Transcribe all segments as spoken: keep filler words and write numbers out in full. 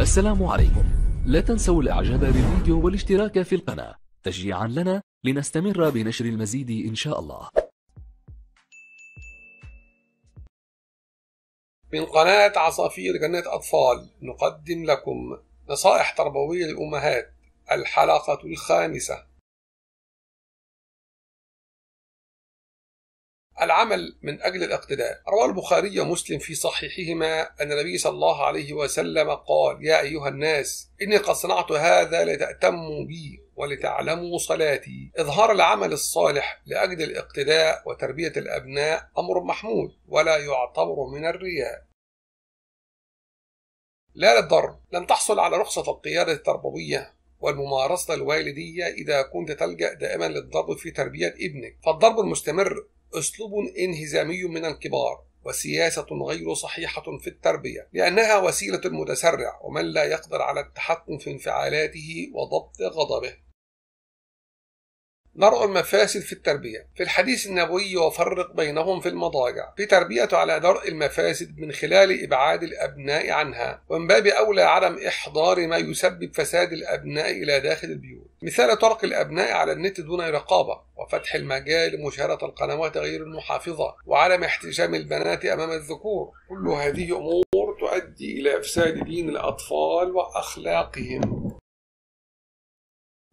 السلام عليكم. لا تنسوا الاعجاب بالفيديو والاشتراك في القناة تشجيعا لنا لنستمر بنشر المزيد ان شاء الله. من قناة عصافير جنة اطفال نقدم لكم نصائح تربوية للامهات، الحلقة الخامسة. العمل من أجل الاقتداء. روى البخاري ومسلم في صحيحهما أن النبي صلى الله عليه وسلم قال: يا أيها الناس، إني قد صنعت هذا لتأتموا بي ولتعلموا صلاتي. إظهار العمل الصالح لأجل الاقتداء وتربية الأبناء أمر محمود ولا يعتبر من الرياء. لا للضرب. لن تحصل على رخصة القيادة التربوية والممارسة الوالدية إذا كنت تلجأ دائما للضرب في تربية ابنك، فالضرب المستمر أسلوب انهزامي من الكبار وسياسة غير صحيحة في التربية، لأنها وسيلة المتسرع ومن لا يقدر على التحكم في انفعالاته وضبط غضبه. نرى المفاسد في التربية. في الحديث النبوي: وفرق بينهم في المضاجع. في تربية على درء المفاسد من خلال إبعاد الأبناء عنها، ومن باب أولى عدم إحضار ما يسبب فساد الأبناء إلى داخل البيوت، مثال طرق الأبناء على النت دون رقابة، وفتح المجال لمشاهدة القنوات غير المحافظة، وعدم احتشام البنات أمام الذكور. كل هذه أمور تؤدي إلى إفساد دين الأطفال وأخلاقهم.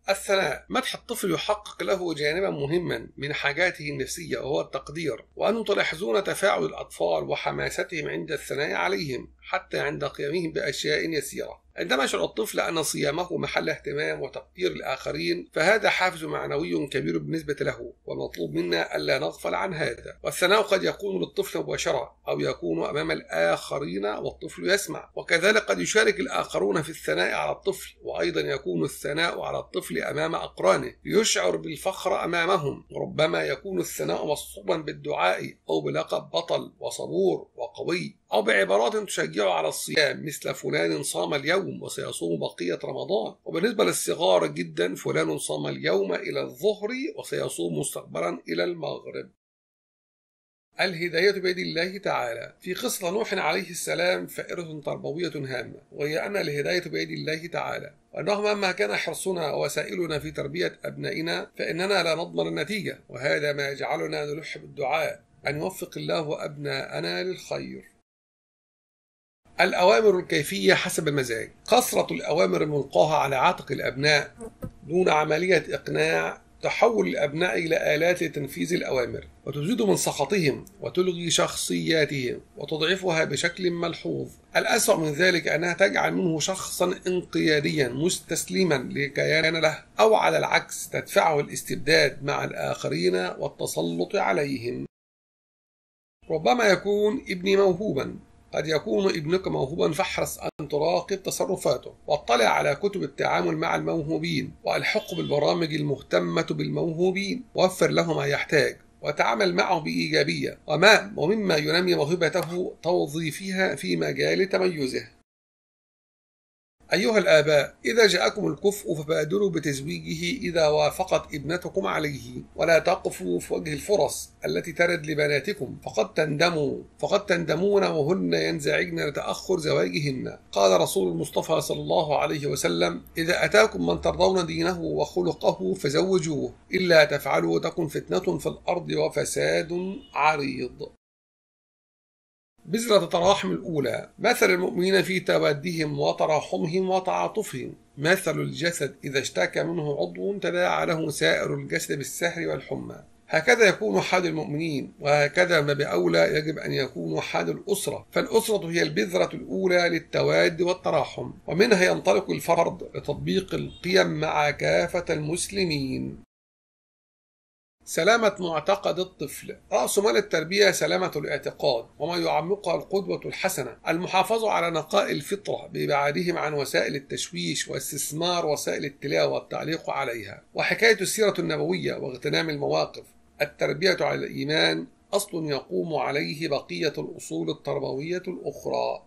الثناء. مدح الطفل يحقق له جانبا مهما من حاجاته النفسية وهو التقدير، وأنتم تلاحظون تفاعل الأطفال وحماستهم عند الثناء عليهم حتى عند قيامهم بأشياء يسيرة. عندما يشعر الطفل أن صيامه محل اهتمام وتقدير الآخرين، فهذا حافز معنوي كبير بالنسبة له، والمطلوب منا ألا نغفل عن هذا. والثناء قد يكون للطفل مباشرة أو يكون أمام الآخرين والطفل يسمع، وكذلك قد يشارك الآخرون في الثناء على الطفل، وأيضا يكون الثناء على الطفل أمام أقرانه ليشعر بالفخر أمامهم. وربما يكون الثناء مصحوبا بالدعاء أو بلقب بطل وصبور وقوي، أو بعبارات تشجعه على الصيام، مثل: فلان صام اليوم وسيصوم بقية رمضان. وبالنسبة للصغار جدا: فلان صام اليوم إلى الظهر وسيصوم مستقبلا إلى المغرب. الهداية بيد الله تعالى. في قصة نوح عليه السلام فائدة تربوية هامة، وهي أن الهداية بيد الله تعالى، وأنه مهما كان حرصنا ووسائلنا في تربية أبنائنا فإننا لا نضمن النتيجة، وهذا ما يجعلنا نلح بالدعاء أن يوفق الله أبناءنا للخير. الأوامر الكيفية حسب المزاج. كثرة الأوامر الملقاها على عاتق الأبناء دون عملية إقناع تحول الأبناء إلى آلات لتنفيذ الأوامر، وتزيد من سخطهم وتلغي شخصياتهم وتضعفها بشكل ملحوظ. الأسوأ من ذلك أنها تجعل منه شخصا انقياديا مستسلما لكيان له، أو على العكس تدفعه الاستبداد مع الآخرين والتسلط عليهم. ربما يكون ابني موهوبا. قد يكون ابنك موهوبا، فاحرص أن تراقب تصرفاته، واطلع على كتب التعامل مع الموهوبين، والحقه بالبرامج المهتمة بالموهوبين، ووفر له ما يحتاج، وتعامل معه بإيجابية، وما ومما ينمي موهبته توظيفها في مجال تميزه. أيها الآباء، إذا جاءكم الكفء فبادروا بتزويجه إذا وافقت ابنتكم عليه، ولا تقفوا في وجه الفرص التي ترد لبناتكم، فقد تندموا فقد تندمون وهن ينزعجن لتأخر زواجهن. قال رسول المصطفى صلى الله عليه وسلم: إذا أتاكم من ترضون دينه وخلقه فزوجوه، إلا تفعلوا تكن فتنة في الأرض وفساد عريض. بذرة التراحم الأولى. مثل المؤمنين في تودهم وتراحمهم وتعاطفهم مثل الجسد، إذا اشتكى منه عضو تداعى له سائر الجسد بالسهر والحمى. هكذا يكون حال المؤمنين، وهكذا ما بأولى يجب أن يكون حال الأسرة، فالأسرة هي البذرة الأولى للتواد والتراحم، ومنها ينطلق الفرد لتطبيق القيم مع كافة المسلمين. سلامة معتقد الطفل. رأس مال التربية سلامة الاعتقاد وما يعمقها القدوة الحسنة، المحافظة على نقاء الفطرة بإبعادهم عن وسائل التشويش واستثمار وسائل التلاوة والتعليق عليها، وحكاية السيرة النبوية واغتنام المواقف. التربية على الإيمان أصل يقوم عليه بقية الأصول التربوية الأخرى.